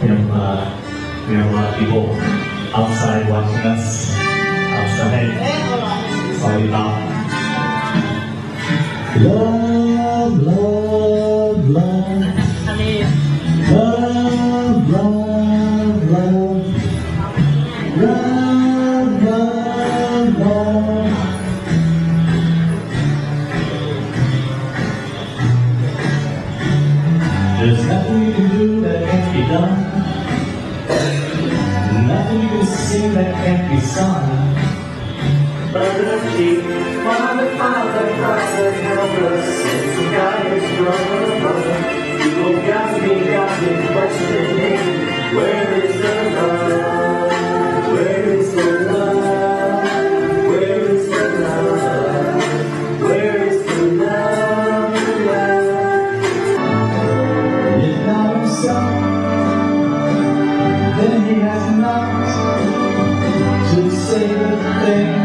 We have a lot of people outside watching us. Outside. It's all about love, love, love. There's nothing you can do that can't be done. Nothing you can sing that can't be sung. Father, keep Father, Father, help us. So God is brother, mother. You will guide me, question me. Where is the love? Where is the love? Where is the love? Where is the love? Then he has not to say the thing.